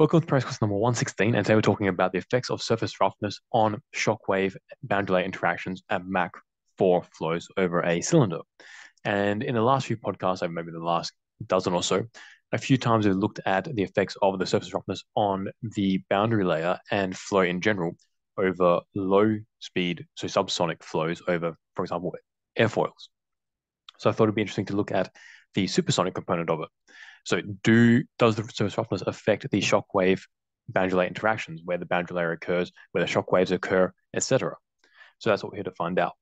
Welcome to press course number 116, and today we're talking about the effects of surface roughness on shockwave boundary layer interactions at Mach 4 flows over a cylinder. And in the last few podcasts, maybe the last dozen or so, a few times we've looked at the effects of the surface roughness on the boundary layer and flow in general over low speed, so subsonic flows over, for example, airfoils. So I thought it'd be interesting to look at the supersonic component of it. So does the surface roughness affect the shockwave boundary layer interactions, where the boundary layer occurs, where the shockwaves occur, etc.? So that's what we're here to find out.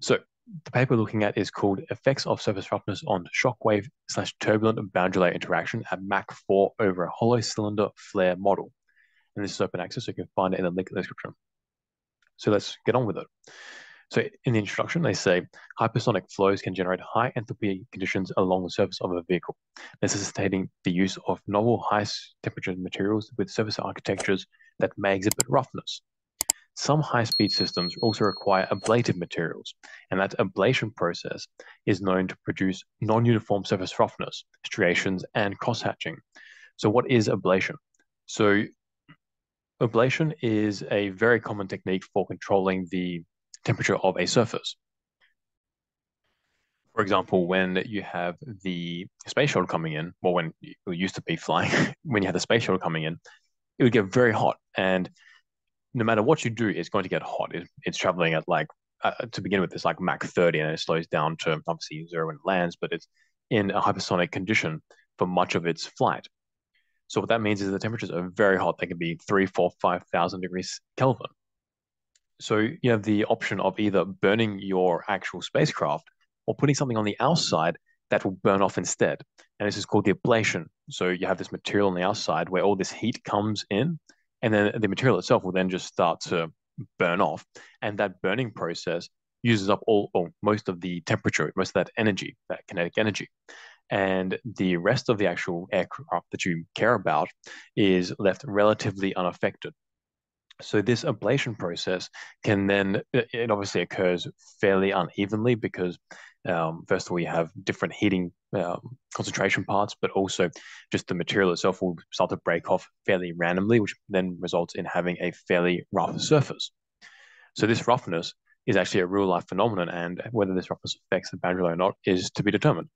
So the paper we're looking at is called Effects of Surface Roughness on Shockwave / Turbulent Boundary Layer Interaction at Mach 4 over a Hollow Cylinder Flare Model. And this is open access, so you can find it in the link in the description. So let's get on with it. So in the introduction, they say hypersonic flows can generate high enthalpy conditions along the surface of a vehicle, necessitating the use of novel high temperature materials with surface architectures that may exhibit roughness. Some high-speed systems also require ablative materials, and that ablation process is known to produce non-uniform surface roughness, striations, and crosshatching. So what is ablation? So ablation is a very common technique for controlling the temperature of a surface. For example, when you have the space shuttle coming in, well, when it used to be flying, when you had the space shuttle coming in, it would get very hot. And no matter what you do, it's going to get hot. It's traveling at to begin with, it's like Mach 30, and it slows down to obviously zero when it lands, but it's in a hypersonic condition for much of its flight. So what that means is the temperatures are very hot. They can be 3, 4, 5,000 degrees Kelvin. So you have the option of either burning your actual spacecraft or putting something on the outside that will burn off instead. And this is called the ablation. So you have this material on the outside where all this heat comes in, and then the material itself will then just start to burn off. And that burning process uses up most of the temperature, most of that energy, that kinetic energy. And the rest of the actual aircraft that you care about is left relatively unaffected. So this ablation process can then, it obviously occurs fairly unevenly because first of all, you have different heating concentration parts, but also just the material itself will start to break off fairly randomly, which then results in having a fairly rough surface. So this roughness is actually a real life phenomenon, and whether this roughness affects the boundary layer or not is to be determined.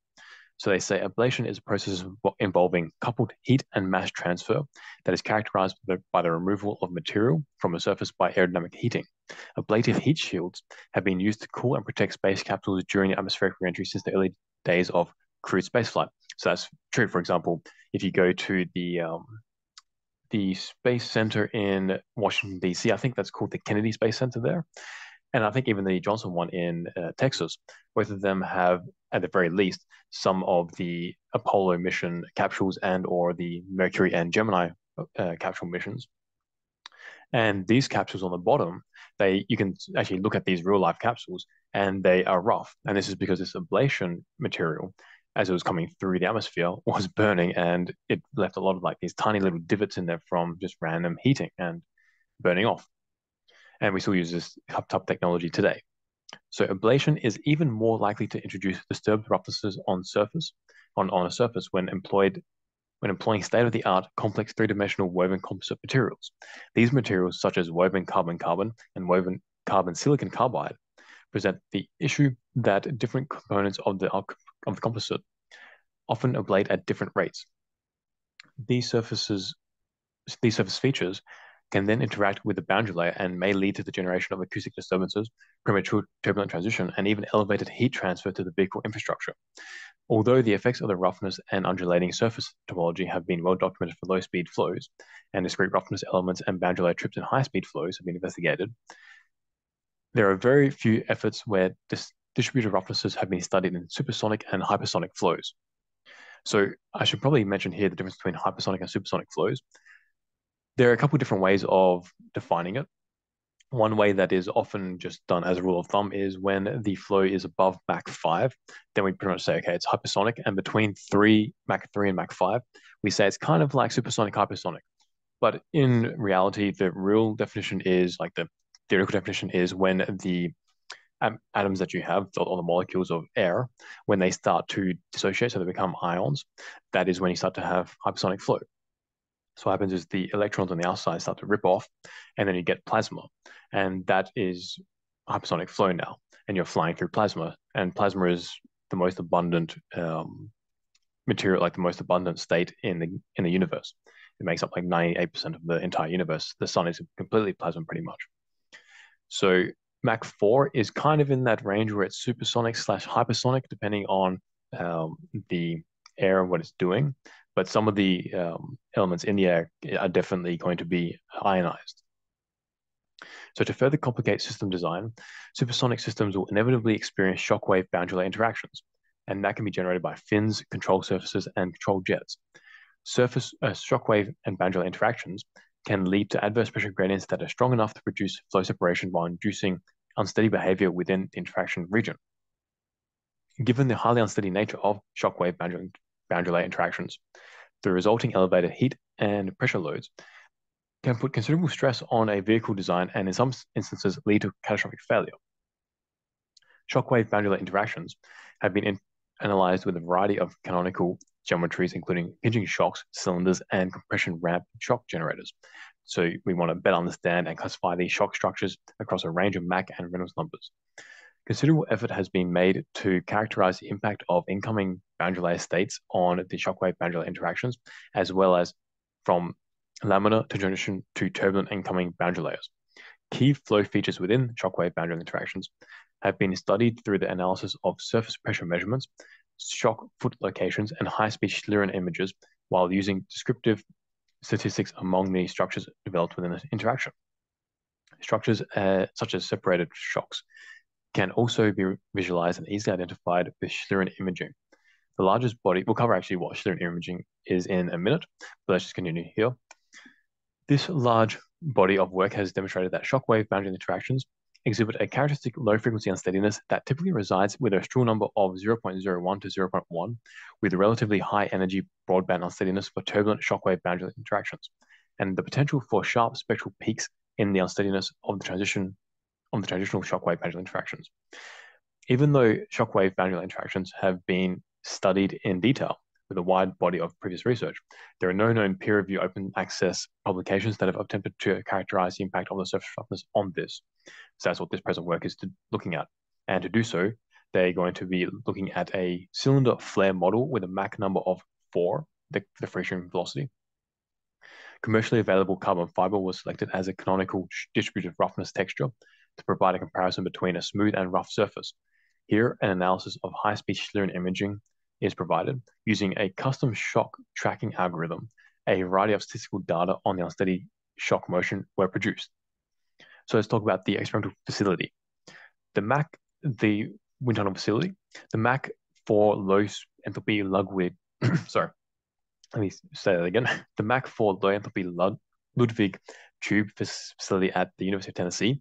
So they say ablation is a process involving coupled heat and mass transfer that is characterized by the removal of material from a surface by aerodynamic heating. Ablative heat shields have been used to cool and protect space capsules during atmospheric reentry since the early days of crewed spaceflight. So that's true. For example, if you go to the Space Center in Washington, D.C., I think that's called the Kennedy Space Center there. And I think even the Johnson one in Texas, both of them have, at the very least, some of the Apollo mission capsules and/or the Mercury and Gemini capsule missions. And these capsules on the bottom, you can actually look at these real-life capsules, and they are rough. And this is because this ablation material, as it was coming through the atmosphere, was burning, and it left a lot of these tiny little divots in there from just random heating and burning off. And we still use this hub-tub technology today. So ablation is even more likely to introduce disturbed roughnesses on a surface when employing state-of-the-art complex three-dimensional woven composite materials. These materials, such as woven carbon-carbon and woven carbon-silicon carbide, present the issue that different components of the composite often ablate at different rates. These surface features can then interact with the boundary layer and may lead to the generation of acoustic disturbances, premature turbulent transition, and even elevated heat transfer to the vehicle infrastructure. Although the effects of the roughness and undulating surface topology have been well documented for low-speed flows, and discrete roughness elements and boundary layer trips in high-speed flows have been investigated, there are very few efforts where distributed roughnesses have been studied in supersonic and hypersonic flows. So I should probably mention here the difference between hypersonic and supersonic flows. There are a couple of different ways of defining it. One way that is often just done as a rule of thumb is when the flow is above Mach 5, then we pretty much say, okay, it's hypersonic. And between Mach 3 and Mach 5, we say it's kind of like supersonic, hypersonic. But in reality, the real definition is, the theoretical definition is when the atoms that you have, or the molecules of air, when they start to dissociate, so they become ions, that is when you start to have hypersonic flow. So what happens is the electrons on the outside start to rip off, and then you get plasma. And that is hypersonic flow now, and you're flying through plasma. And plasma is the most abundant material, like the most abundant state in the universe. It makes up like 98% of the entire universe. The sun is completely plasma pretty much. So Mach 4 is kind of in that range where it's supersonic slash hypersonic, depending on the air and what it's doing. But some of the elements in the air are definitely going to be ionized. So to further complicate system design, supersonic systems will inevitably experience shockwave boundary layer interactions, and that can be generated by fins, control surfaces, and control jets. Surface shockwave and boundary layer interactions can lead to adverse pressure gradients that are strong enough to produce flow separation while inducing unsteady behavior within the interaction region. Given the highly unsteady nature of shockwave boundary layer interactions, the resulting elevated heat and pressure loads can put considerable stress on a vehicle design and in some instances lead to catastrophic failure. Shockwave boundary layer interactions have been analyzed with a variety of canonical geometries, including pinching shocks, cylinders, and compression ramp shock generators. So we want to better understand and classify these shock structures across a range of Mach and Reynolds numbers. Considerable effort has been made to characterize the impact of incoming boundary layer states on the shockwave boundary layer interactions, as well as from laminar to transition to turbulent incoming boundary layers. Key flow features within shockwave boundary interactions have been studied through the analysis of surface pressure measurements, shock foot locations, and high-speed Schlieren images, while using descriptive statistics among the structures developed within this interaction. Structures such as separated shocks can also be visualized and easily identified with Schlieren imaging. The largest body, we'll cover actually what Schlieren imaging is in a minute, but let's just continue here. This large body of work has demonstrated that shockwave boundary interactions exhibit a characteristic low frequency unsteadiness that typically resides with a Strouhal number of 0.01 to 0.1, with relatively high energy broadband unsteadiness for turbulent shockwave boundary interactions, and the potential for sharp spectral peaks in the unsteadiness of the transition on the traditional shockwave boundary interactions. Even though shockwave boundary interactions have been studied in detail with a wide body of previous research, there are no known peer-reviewed open access publications that have attempted to characterize the impact of the surface roughness on this. So that's what this present work is looking at. And to do so, they're going to be looking at a cylinder flare model with a Mach number of 4, the free stream velocity. Commercially available carbon fiber was selected as a canonical distributed roughness texture to provide a comparison between a smooth and rough surface. Here, an analysis of high-speed Schlieren imaging is provided using a custom shock tracking algorithm. A variety of statistical data on the unsteady shock motion were produced. So let's talk about the experimental facility. The wind tunnel facility, the Mach 4 low enthalpy Ludwig, The Mach 4 low enthalpy Ludwig tube facility at the University of Tennessee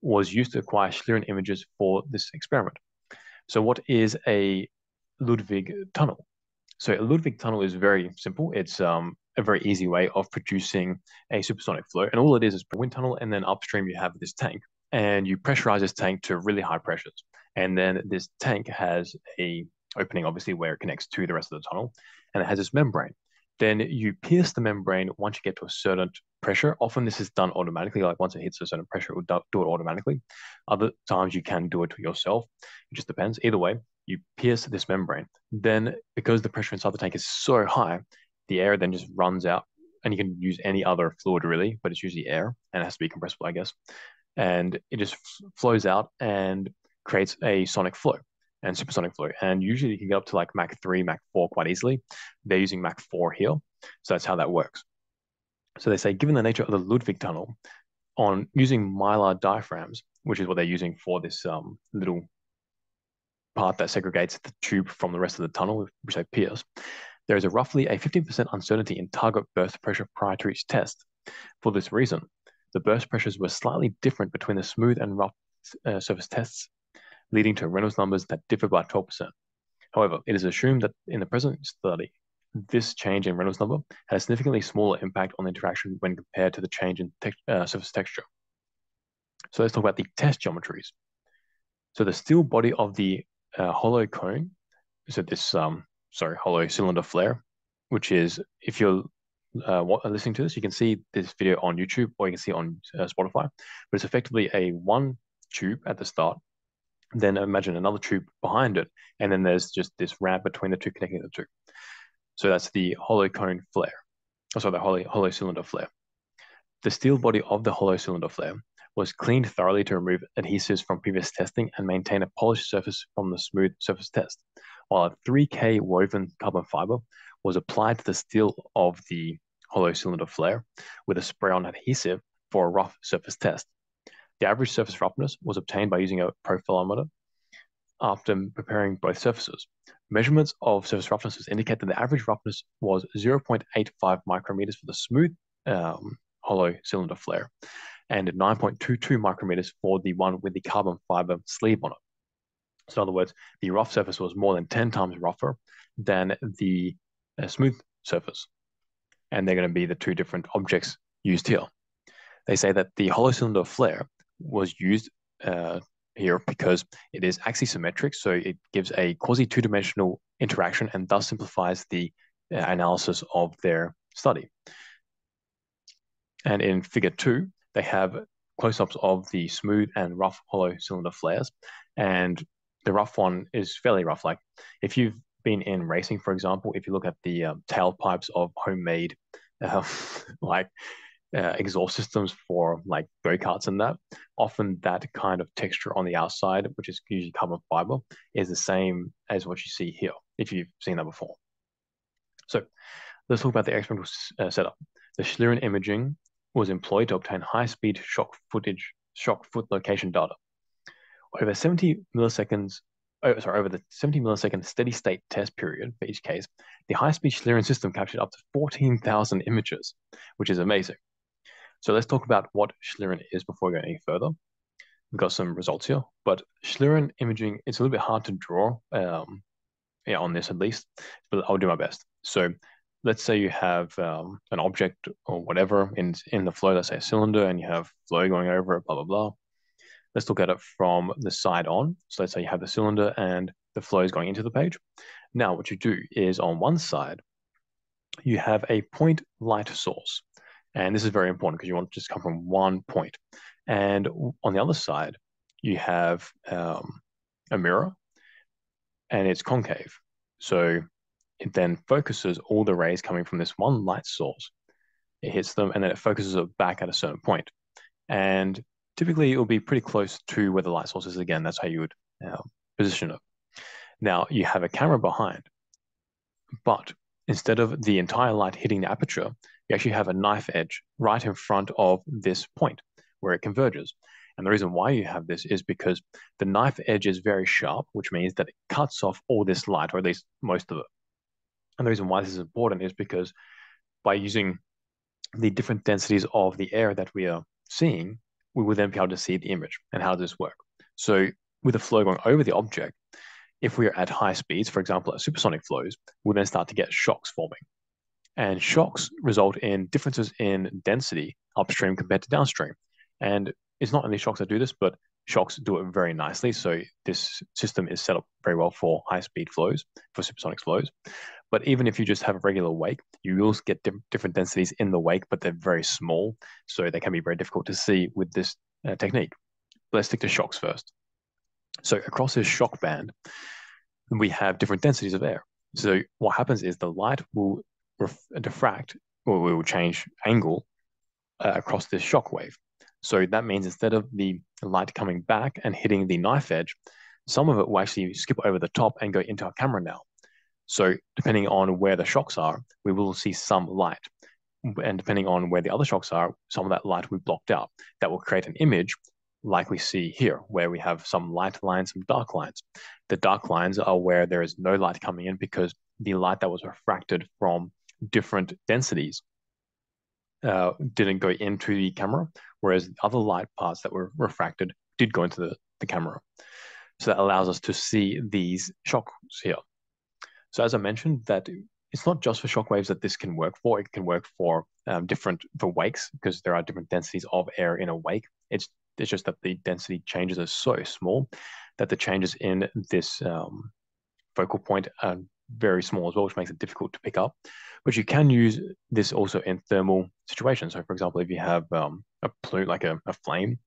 was used to acquire Schlieren images for this experiment. So what is a Ludwig tunnel? So a Ludwig tunnel is very simple. It's a very easy way of producing a supersonic flow. And all it is a wind tunnel, and then upstream you have this tank. And you pressurize this tank to really high pressures. And then this tank has an opening, obviously, where it connects to the rest of the tunnel. And it has this membrane. Then you pierce the membrane once you get to a certain pressure. Often this is done automatically, like once it hits a certain pressure, it will do it automatically. Other times you can do it yourself. It just depends. Either way, you pierce this membrane. Then because the pressure inside the tank is so high, the air then just runs out, and you can use any other fluid really, but it's usually air, and it has to be compressible, I guess. And it just flows out and creates a sonic flow and supersonic flow. And usually you can get up to like Mach 3, Mach 4 quite easily. They're using Mach 4 here. So that's how that works. So they say, given the nature of the Ludwig tunnel, on using Mylar diaphragms, which is what they're using for this little part that segregates the tube from the rest of the tunnel, which they pierce, there is roughly a 15% uncertainty in target burst pressure prior to each test. For this reason, the burst pressures were slightly different between the smooth and rough surface tests, leading to Reynolds numbers that differ by 12%. However, it is assumed that in the present study, this change in Reynolds number had a significantly smaller impact on the interaction when compared to the change in surface texture. So let's talk about the test geometries. So the steel body of the hollow cone, so this hollow cylinder flare, which is, if you're listening to this, you can see this video on YouTube, or you can see it on Spotify, but it's effectively a one tube at the start, then imagine another tube behind it, and then there's just this ramp between the two, connecting the two. So that's the hollow cone flare, also the hollow cylinder flare. The steel body of the hollow cylinder flare was cleaned thoroughly to remove adhesives from previous testing and maintain a polished surface from the smooth surface test, while a 3K woven carbon fiber was applied to the steel of the hollow cylinder flare with a spray-on adhesive for a rough surface test. The average surface roughness was obtained by using a profilometer after preparing both surfaces. Measurements of surface roughnesses indicate that the average roughness was 0.85 micrometers for the smooth hollow cylinder flare and 9.22 micrometers for the one with the carbon fiber sleeve on it. So in other words, the rough surface was more than 10 times rougher than the smooth surface, and they're going to be the two different objects used here. They say that the hollow cylinder flare was used here because it is axisymmetric, so it gives a quasi two-dimensional interaction and thus simplifies the analysis of their study. And in figure 2, they have close-ups of the smooth and rough hollow cylinder flares, and the rough one is fairly rough. Like if you've been in racing, for example, if you look at the tailpipes of homemade exhaust systems for like go-karts and that, often that kind of texture on the outside, which is usually carbon fiber, is the same as what you see here, if you've seen that before. So let's talk about the experimental setup. The Schlieren imaging was employed to obtain high-speed shock foot location data. Over the 70 millisecond steady-state test period for each case, the high-speed Schlieren system captured up to 14,000 images, which is amazing. So let's talk about what Schlieren is before we go any further. We've got some results here, but Schlieren imaging, it's a little bit hard to draw on this at least, but I'll do my best. So let's say you have an object or whatever in the flow, let's say a cylinder, and you have flow going over it, blah, blah, blah. Let's look at it from the side on. So let's say you have the cylinder and the flow is going into the page. Now what you do is on one side, you have a point light source. And this is very important because you want to just come from one point. And on the other side, you have a mirror and it's concave. So it then focuses all the rays coming from this one light source. It hits them and then it focuses it back at a certain point. And typically, it will be pretty close to where the light source is. Again, that's how you would position it. Now, you have a camera behind, but instead of the entire light hitting the aperture, you actually have a knife edge right in front of this point where it converges. And the reason why you have this is because the knife edge is very sharp, which means that it cuts off all this light, or at least most of it. And the reason why this is important is because by using the different densities of the air that we are seeing, we will then be able to see the image. And how does this work? So with the flow going over the object, if we are at high speeds, for example, at supersonic flows, we'll then start to get shocks forming. And shocks result in differences in density upstream compared to downstream. And it's not only shocks that do this, but shocks do it very nicely. So this system is set up very well for high-speed flows, for supersonic flows. But even if you just have a regular wake, you will get different densities in the wake, but they're very small. So they can be very difficult to see with this technique. But let's stick to shocks first. So across this shock band, we have different densities of air. So what happens is the light will diffract, or we will change angle across this shock wave. So that means instead of the light coming back and hitting the knife edge, some of it will actually skip over the top and go into our camera now. So depending on where the shocks are, we will see some light. And depending on where the other shocks are, some of that light will be blocked out. That will create an image like we see here, where we have some light lines, some dark lines. The dark lines are where there is no light coming in because the light that was refracted from different densities didn't go into the camera, whereas the other light parts that were refracted did go into the camera. So that allows us to see these shocks here. So as I mentioned, that it's not just for shockwaves that this can work for. It can work for wakes because there are different densities of air in a wake. It's just that the density changes are so small that the changes in this focal point very small as well, which makes it difficult to pick up. But you can use this also in thermal situations. So for example, if you have a plume, like a flame,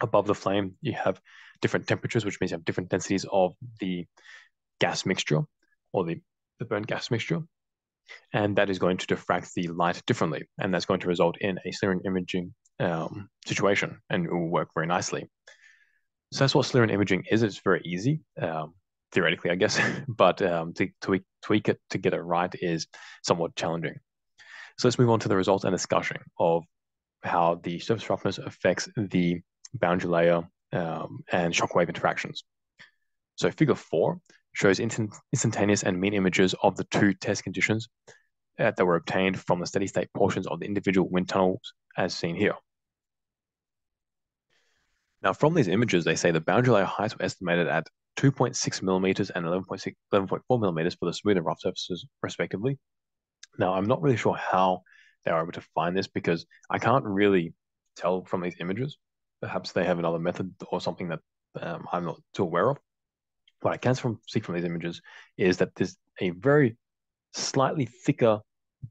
above the flame, you have different temperatures, which means you have different densities of the gas mixture or the burnt gas mixture. And that is going to diffract the light differently. And that's going to result in a Schlieren imaging situation, and it will work very nicely. So that's what Schlieren imaging is. It's very easy, theoretically, I guess, but to tweak it to get it right is somewhat challenging. So let's move on to the results and discussion of how the surface roughness affects the boundary layer and shockwave interactions. So figure 4 shows instantaneous and mean images of the two test conditions that were obtained from the steady state portions of the individual wind tunnels as seen here. Now from these images, they say the boundary layer heights were estimated at 2.6 millimeters and 11.4 millimeters for the smooth and rough surfaces respectively. Now I'm not really sure how they were able to find this because I can't really tell from these images. Perhaps they have another method or something that I'm not too aware of. What I can see from these images is that there's a very slightly thicker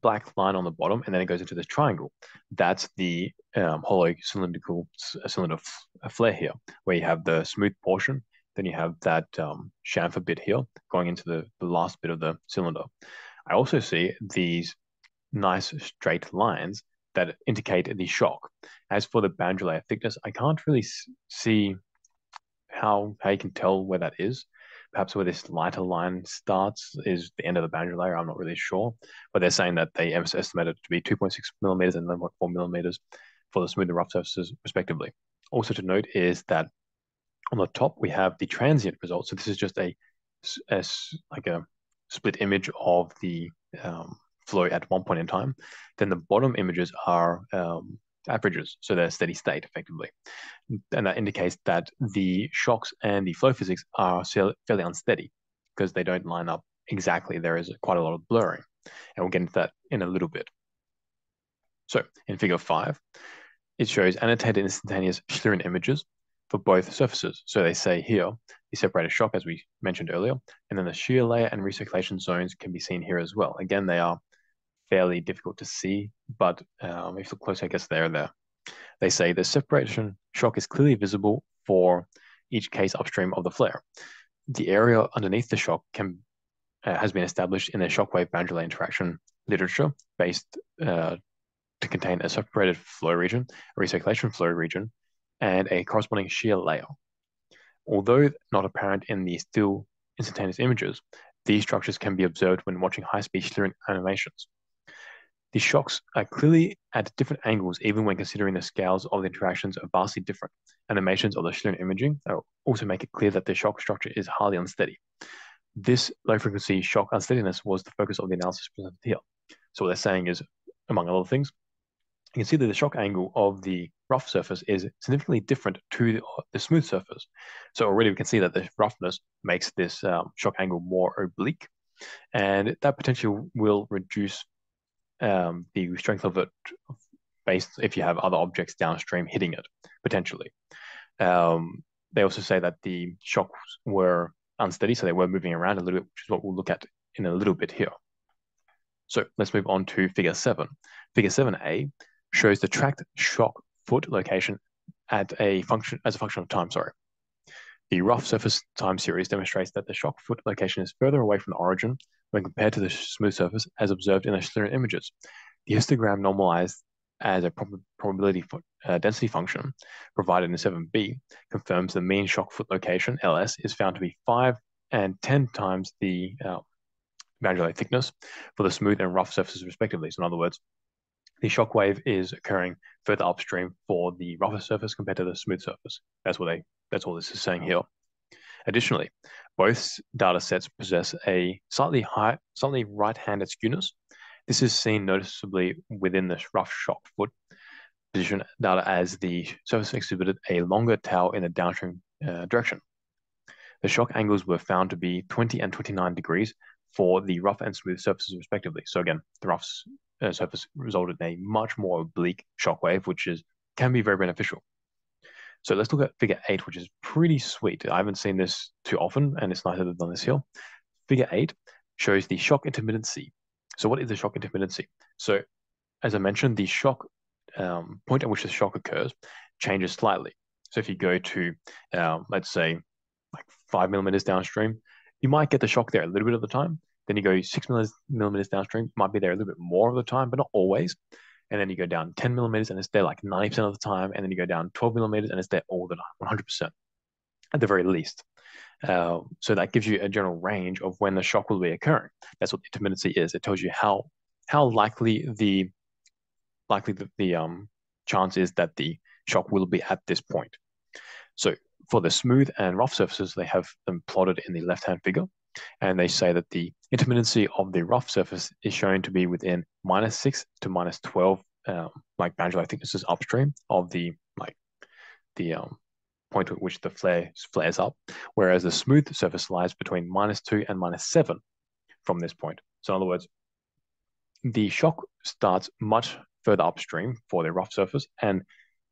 black line on the bottom, and then it goes into this triangle. That's the hollow cylindrical cylinder flare here, where you have the smooth portion, then you have that chamfer bit here going into the last bit of the cylinder. I also see these nice straight lines that indicate the shock. As for the boundary layer thickness, I can't really see how you can tell where that is. Perhaps where this lighter line starts is the end of the boundary layer. I'm not really sure, but they're saying that they estimated it to be 2.6 millimeters and 11.4 millimeters for the smooth and rough surfaces respectively. Also to note is that on the top, we have the transient results. So this is just like a split image of the flow at one point in time. Then the bottom images are averages, so they're steady state effectively. And that indicates that the shocks and the flow physics are fairly unsteady because they don't line up exactly. There is quite a lot of blurring, and we'll get into that in a little bit. So in figure 5, it shows annotated instantaneous Schlieren images for both surfaces. So they say here, the separated shock, as we mentioned earlier, and then the shear layer and recirculation zones can be seen here as well. Again, they are fairly difficult to see, but if you look closer, I guess they're there. They say the separation shock is clearly visible for each case upstream of the flare. The area underneath the shock has been established in the shockwave boundary layer interaction literature based to contain a separated flow region, a recirculation flow region, and a corresponding shear layer. Although not apparent in the still instantaneous images, these structures can be observed when watching high-speed Schlieren animations. The shocks are clearly at different angles, even when considering the scales of the interactions are vastly different. Animations of the Schlieren imaging also make it clear that the shock structure is highly unsteady. This low-frequency shock unsteadiness was the focus of the analysis presented here. So what they're saying is, among other things, you can see that the shock angle of the rough surface is significantly different to the smooth surface. So already we can see that the roughness makes this shock angle more oblique, and that potentially will reduce the strength of it based if you have other objects downstream hitting it, potentially. They also say that the shocks were unsteady, so they were moving around a little bit, which is what we'll look at in a little bit here. So let's move on to figure 7. Figure 7A shows the tracked shock foot location at as a function of time. Sorry, the rough surface time series demonstrates that the shock foot location is further away from the origin when compared to the smooth surface, as observed in the Schlieren images. The histogram normalized as a probability density function provided in 7B confirms the mean shock foot location LS is found to be 5 and 10 times the boundary layer thickness for the smooth and rough surfaces respectively. So in other words, the shock wave is occurring further upstream for the rougher surface compared to the smooth surface. That's all this is saying here. Additionally, both data sets possess a slightly right-handed skewness. This is seen noticeably within the rough shock foot position data as the surface exhibited a longer tail in the downstream direction. The shock angles were found to be 20 and 29 degrees for the rough and smooth surfaces respectively. So again, the rough surface resulted in a much more oblique shock wave, which can be very beneficial. So let's look at figure 8, which is pretty sweet. I haven't seen this too often, and it's nice that they've done this here. Figure 8 shows the shock intermittency. So what is the shock intermittency? So as I mentioned, the shock point at which the shock occurs changes slightly. So if you go to, let's say, like 5 millimeters downstream, you might get the shock there a little bit of the time. Then you go 6 millimeters downstream, might be there a little bit more of the time, but not always. And then you go down 10 millimeters and it's there like 90% of the time. And then you go down 12 millimeters and it's there all the time, 100% at the very least. So that gives you a general range of when the shock will be occurring. That's what intermittency is. It tells you how likely the chance is that the shock will be at this point. So for the smooth and rough surfaces, they have them plotted in the left-hand figure. And they say that the intermittency of the rough surface is shown to be within -6 to -12, like boundary thicknesses upstream of the point at which the flare flares up, whereas the smooth surface lies between -2 and -7 from this point. So in other words, the shock starts much further upstream for the rough surface, and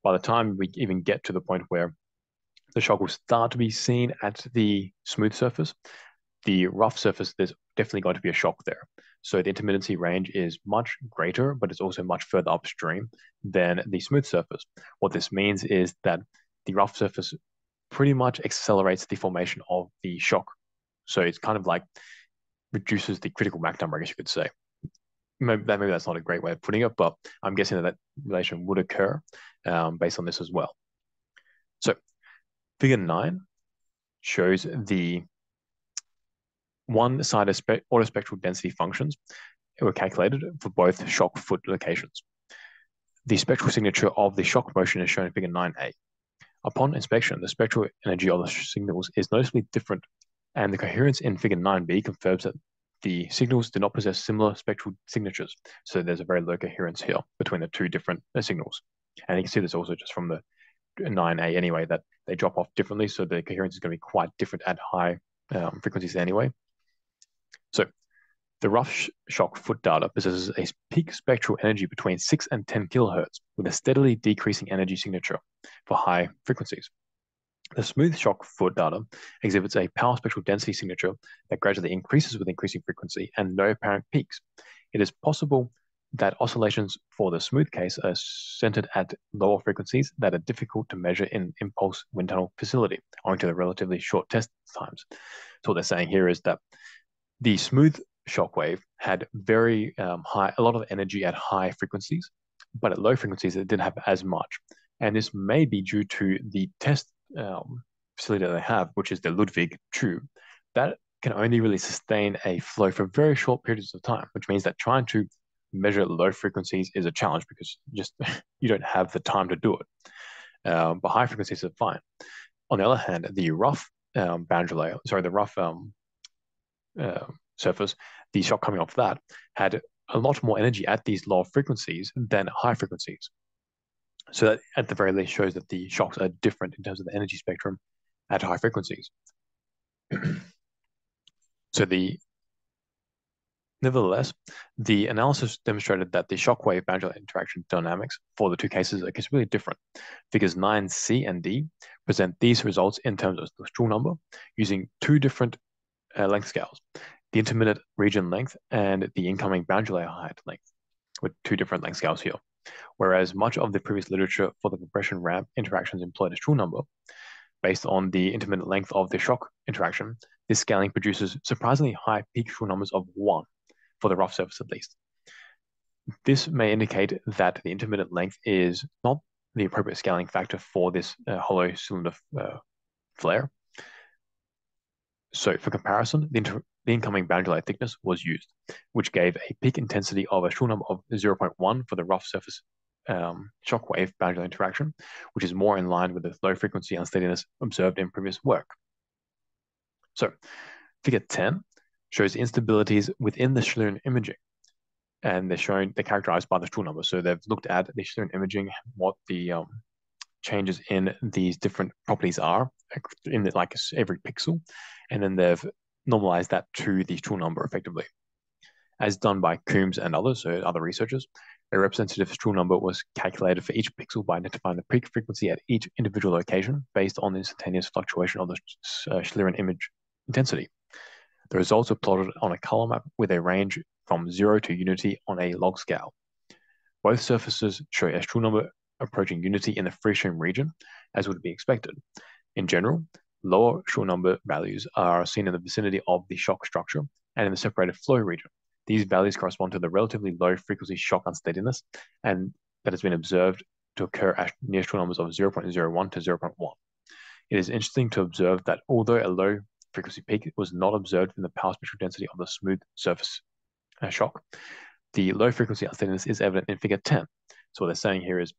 by the time we even get to the point where the shock will start to be seen at the smooth surface, the rough surface, there's definitely going to be a shock there. So the intermittency range is much greater, but it's also much further upstream than the smooth surface. What this means is that the rough surface pretty much accelerates the formation of the shock. So it's kind of like reduces the critical Mach number, I guess you could say. Maybe that's not a great way of putting it, but I'm guessing that relation would occur based on this as well. So figure 9 shows the one-sided autospectral density functions were calculated for both shock foot locations. The spectral signature of the shock motion is shown in figure 9a. Upon inspection, the spectral energy of the signals is noticeably different, and the coherence in figure 9b confirms that the signals do not possess similar spectral signatures. So there's a very low coherence here between the two different signals. And you can see this also just from the 9a anyway, that they drop off differently. So the coherence is going to be quite different at high frequencies anyway. So the rough shock foot data possesses a peak spectral energy between 6 and 10 kilohertz with a steadily decreasing energy signature for high frequencies. The smooth shock foot data exhibits a power spectral density signature that gradually increases with increasing frequency and no apparent peaks. It is possible that oscillations for the smooth case are centered at lower frequencies that are difficult to measure in impulse wind tunnel facility owing to the relatively short test times. So what they're saying here is that the smooth shockwave had very a lot of energy at high frequencies, but at low frequencies it didn't have as much. And this may be due to the test facility that they have, which is the Ludwig tube, that can only really sustain a flow for very short periods of time, which means that trying to measure low frequencies is a challenge because just you don't have the time to do it. But high frequencies are fine. On the other hand, the rough boundary layer, sorry, the rough surface, the shock coming off that had a lot more energy at these low frequencies than high frequencies. So that at the very least shows that the shocks are different in terms of the energy spectrum at high frequencies. Nevertheless, the analysis demonstrated that the shockwave boundary interaction dynamics for the two cases are considerably different. Figures 9C and D present these results in terms of the Strouhal number using two different length scales, the intermittent region length and the incoming boundary layer height length, with two different length scales here. Whereas much of the previous literature for the compression ramp interactions employed a Strouhal number, based on the intermittent length of the shock interaction, this scaling produces surprisingly high peak Strouhal numbers of 1, for the rough surface at least. This may indicate that the intermittent length is not the appropriate scaling factor for this hollow cylinder flare. So for comparison, the incoming boundary layer thickness was used, which gave a peak intensity of a Strouhal number of 0.1 for the rough surface shockwave boundary layer interaction, which is more in line with the low frequency unsteadiness observed in previous work. So figure 10 shows instabilities within the Schlieren imaging, and they're characterized by the Strouhal number. So they've looked at the Schlieren imaging, what the changes in these different properties are in the, like every pixel, and then they've normalized that to the Strouhal number effectively. As done by Coombs and others, so other researchers, a representative Strouhal number was calculated for each pixel by identifying the peak frequency at each individual location based on the instantaneous fluctuation of the Schlieren image intensity. The results are plotted on a color map with a range from 0 to unity on a log scale. Both surfaces show a Strouhal number approaching unity in the freestream region, as would be expected. In general, lower Strouhal number values are seen in the vicinity of the shock structure and in the separated flow region. These values correspond to the relatively low frequency shock unsteadiness and that has been observed to occur at near Strouhal numbers of 0.01 to 0.1. It is interesting to observe that although a low frequency peak was not observed in the power spectral density of the smooth surface shock, the low frequency unsteadiness is evident in figure 10. So what they're saying here is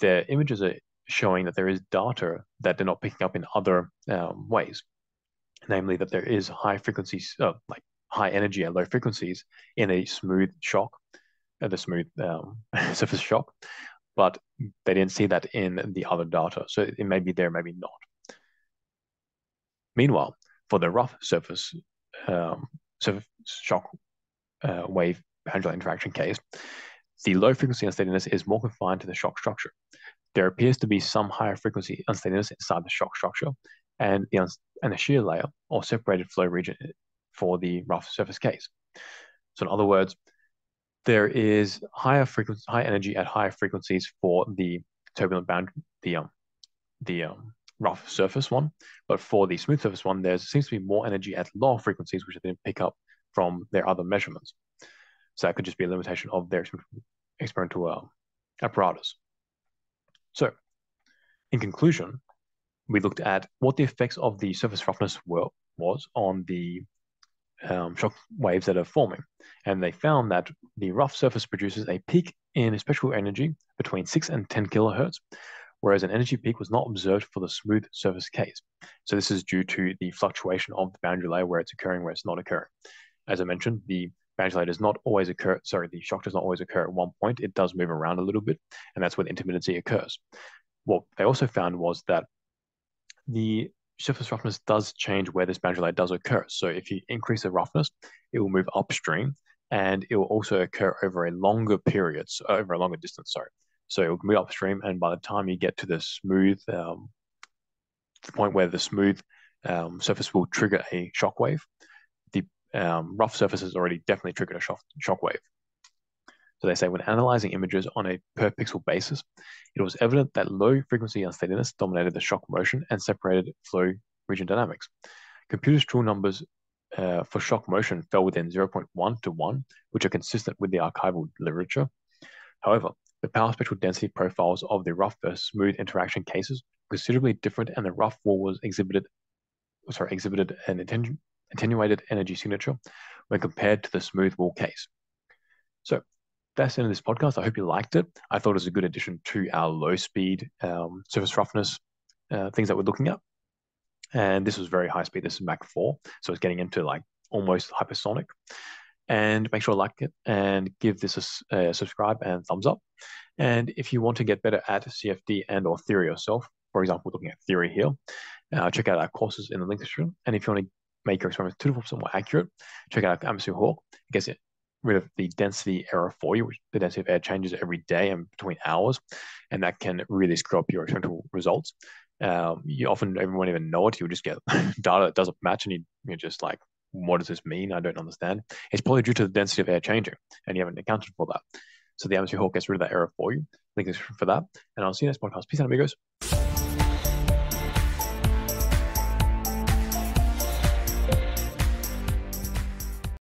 their images are showing that there is data that they're not picking up in other ways, namely that there is high frequencies, like high energy at low frequencies in a smooth shock, the smooth surface shock, but they didn't see that in the other data. So it may be there, maybe not. Meanwhile, for the rough surface, shock wave angular interaction case, the low frequency unsteadiness is more confined to the shock structure. There appears to be some higher frequency unsteadiness inside the shock structure and the shear layer or separated flow region for the rough surface case. So in other words, there is high energy at higher frequencies for the turbulent bound, the rough surface one, but for the smooth surface one, there seems to be more energy at lower frequencies, which they didn't pick up from their other measurements. So that could just be a limitation of their experimental apparatus. So in conclusion, we looked at what the effects of the surface roughness was on the shock waves that are forming. And they found that the rough surface produces a peak in spectral energy between 6 and 10 kilohertz, whereas an energy peak was not observed for the smooth surface case. So this is due to the fluctuation of the boundary layer where it's occurring, where it's not occurring. As I mentioned, the shock does not always occur at one point. It does move around a little bit, and that's when intermittency occurs. What they also found was that the surface roughness does change where this boundary layer does occur. So if you increase the roughness, it will move upstream, and it will also occur over a longer period, so over a longer distance, sorry. So it will move upstream, and by the time you get to the smooth, point where the smooth surface will trigger a shock wave, the rough surface has already definitely triggered a shock wave. So they say when analyzing images on a per pixel basis, it was evident that low frequency unsteadiness dominated the shock motion and separated flow region dynamics. Computer Strouhal numbers for shock motion fell within 0.1 to 1, which are consistent with the archival literature. However, the power spectral density profiles of the rough versus smooth interaction cases were considerably different, and the rough wall was exhibited an attenuated energy signature when compared to the smooth wall case. So that's the end of this podcast. I hope you liked it. I thought it was a good addition to our low-speed surface roughness things that we're looking at. And this was very high speed. This is Mach 4. So it's getting into like almost hypersonic. And make sure to like it and give this a subscribe and thumbs up. And if you want to get better at CFD and or theory yourself, for example, looking at theory here, check out our courses in the link description. And if you want to make your experiments 2% more accurate, check out Atmosphere Hawk. It gets rid of the density error for you, which the density of air changes every day and between hours, and that can really screw up your experimental results. You often won't even know it. You'll just get data that doesn't match, and you're just like, what does this mean? I don't understand. It's probably due to the density of air changing, and you haven't accounted for that. So the Atmosphere Hawk gets rid of that error for you. Thank you for that, and I'll see you next podcast. Peace out, amigos.